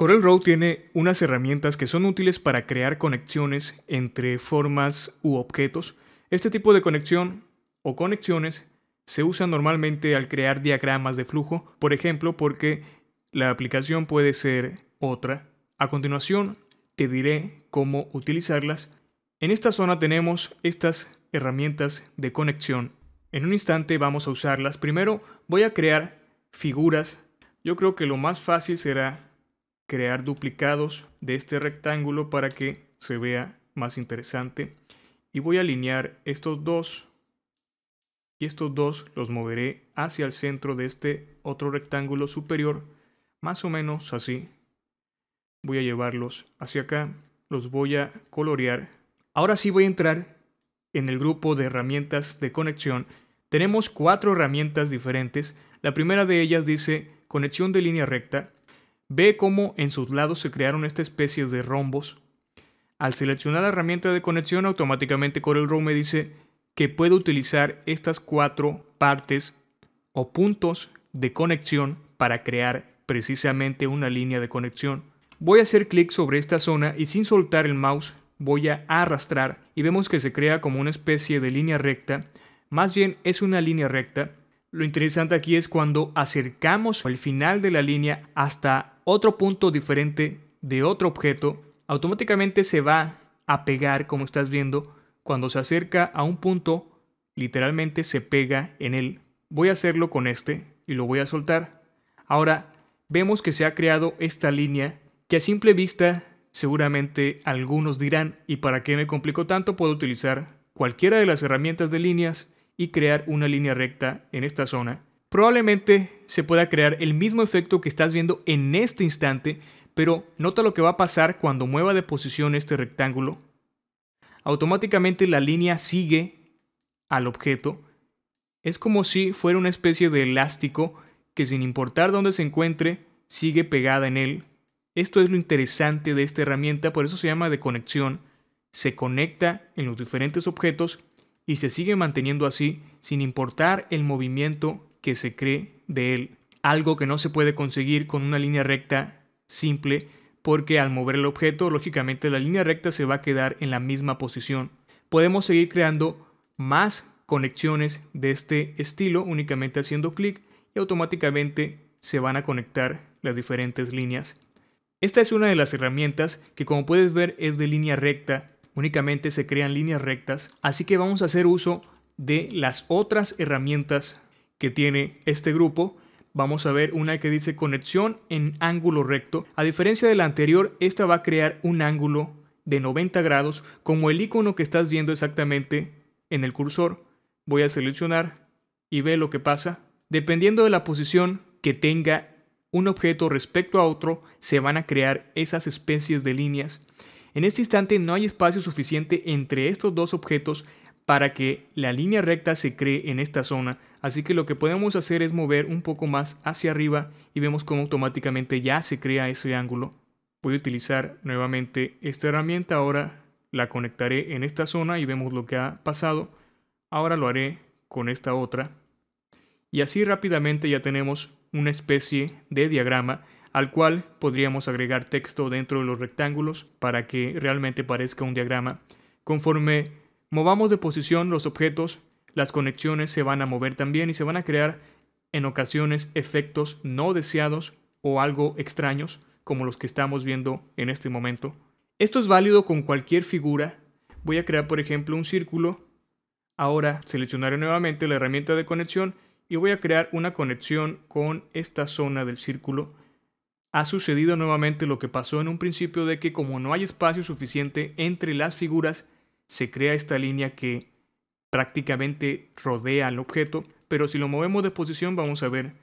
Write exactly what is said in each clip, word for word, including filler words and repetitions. CorelDRAW tiene unas herramientas que son útiles para crear conexiones entre formas u objetos. Este tipo de conexión o conexiones se usan normalmente al crear diagramas de flujo, por ejemplo, porque la aplicación puede ser otra. A continuación te diré cómo utilizarlas. En esta zona tenemos estas herramientas de conexión. En un instante vamos a usarlas. Primero voy a crear figuras. Yo creo que lo más fácil será crear duplicados de este rectángulo para que se vea más interesante. Y voy a alinear estos dos. Y estos dos los moveré hacia el centro de este otro rectángulo superior. Más o menos así. Voy a llevarlos hacia acá. Los voy a colorear. Ahora sí voy a entrar en el grupo de herramientas de conexión. Tenemos cuatro herramientas diferentes. La primera de ellas dice conexión de línea recta. Ve cómo en sus lados se crearon esta especie de rombos. Al seleccionar la herramienta de conexión, automáticamente CorelDRAW me dice que puedo utilizar estas cuatro partes o puntos de conexión para crear precisamente una línea de conexión. Voy a hacer clic sobre esta zona y sin soltar el mouse voy a arrastrar y vemos que se crea como una especie de línea recta. Más bien es una línea recta. Lo interesante aquí es cuando acercamos el final de la línea hasta otro punto diferente de otro objeto, automáticamente se va a pegar, como estás viendo. Cuando se acerca a un punto, literalmente se pega en él. Voy a hacerlo con este y lo voy a soltar. Ahora vemos que se ha creado esta línea que a simple vista seguramente algunos dirán, ¿y para qué me complico tanto? Puedo utilizar cualquiera de las herramientas de líneas y crear una línea recta en esta zona. Probablemente se pueda crear el mismo efecto que estás viendo en este instante, pero nota lo que va a pasar cuando mueva de posición este rectángulo. Automáticamente la línea sigue al objeto. Es como si fuera una especie de elástico que sin importar dónde se encuentre, sigue pegada en él. Esto es lo interesante de esta herramienta, por eso se llama de conexión. Se conecta en los diferentes objetos y se sigue manteniendo así sin importar el movimiento que se cree de él. Algo que no se puede conseguir con una línea recta simple, porque al mover el objeto, lógicamente la línea recta se va a quedar en la misma posición. Podemos seguir creando más conexiones de este estilo únicamente haciendo clic y automáticamente se van a conectar las diferentes líneas. Esta es una de las herramientas que, como puedes ver, es de línea recta. Únicamente se crean líneas rectas, así que vamos a hacer uso de las otras herramientas que tiene este grupo. Vamos a ver una que dice conexión en ángulo recto. A diferencia de la anterior, esta va a crear un ángulo de noventa grados, como el icono que estás viendo exactamente en el cursor. Voy a seleccionar y ve lo que pasa. Dependiendo de la posición que tenga un objeto respecto a otro, se van a crear esas especies de líneas. En este instante no hay espacio suficiente entre estos dos objetos para que la línea recta se cree en esta zona. Así que lo que podemos hacer es mover un poco más hacia arriba y vemos cómo automáticamente ya se crea ese ángulo. Voy a utilizar nuevamente esta herramienta, ahora la conectaré en esta zona y vemos lo que ha pasado. Ahora lo haré con esta otra. Y así rápidamente ya tenemos una especie de diagrama al cual podríamos agregar texto dentro de los rectángulos para que realmente parezca un diagrama. Conforme movamos de posición los objetos, las conexiones se van a mover también y se van a crear en ocasiones efectos no deseados o algo extraños como los que estamos viendo en este momento. Esto es válido con cualquier figura. Voy a crear, por ejemplo, un círculo. Ahora seleccionaré nuevamente la herramienta de conexión y voy a crear una conexión con esta zona del círculo. Ha sucedido nuevamente lo que pasó en un principio, de que como no hay espacio suficiente entre las figuras, se crea esta línea que prácticamente rodea al objeto, pero si lo movemos de posición vamos a ver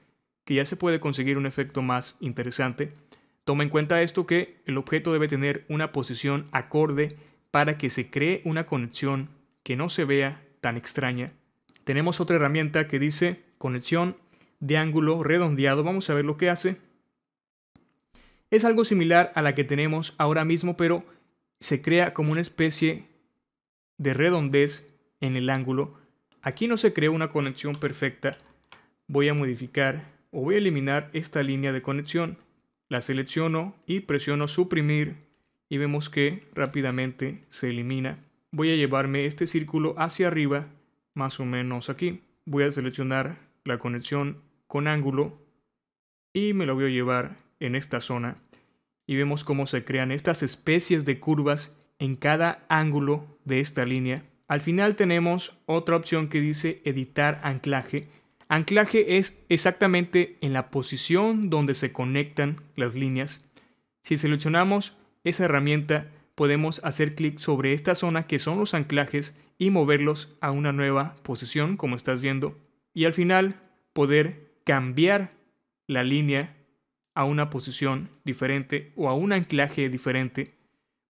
que ya se puede conseguir un efecto más interesante. Toma en cuenta esto, que el objeto debe tener una posición acorde para que se cree una conexión que no se vea tan extraña. Tenemos otra herramienta que dice conexión de ángulo redondeado. Vamos a ver lo que hace. Es algo similar a la que tenemos ahora mismo, pero se crea como una especie de redondez en el ángulo. Aquí no se creó una conexión perfecta. Voy a modificar o voy a eliminar esta línea de conexión. la selecciono y presiono suprimir y vemos que rápidamente se elimina. Voy a llevarme este círculo hacia arriba, más o menos aquí. Voy a seleccionar la conexión con ángulo y me lo voy a llevar en esta zona. Y vemos cómo se crean estas especies de curvas en cada ángulo de esta línea. Al final tenemos otra opción que dice editar anclaje. Anclaje es exactamente en la posición donde se conectan las líneas. Si seleccionamos esa herramienta, podemos hacer clic sobre esta zona que son los anclajes y moverlos a una nueva posición, como estás viendo. Y al final poder cambiar la línea a una posición diferente o a un anclaje diferente.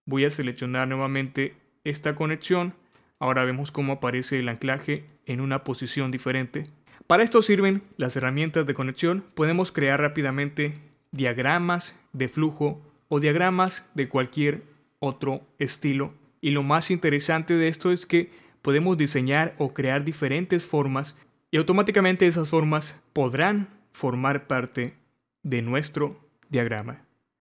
Voy a seleccionar nuevamente esta conexión. Ahora vemos cómo aparece el anclaje en una posición diferente. Para esto sirven las herramientas de conexión. Podemos crear rápidamente diagramas de flujo o diagramas de cualquier otro estilo. Y lo más interesante de esto es que podemos diseñar o crear diferentes formas y automáticamente esas formas podrán formar parte de nuestro diagrama.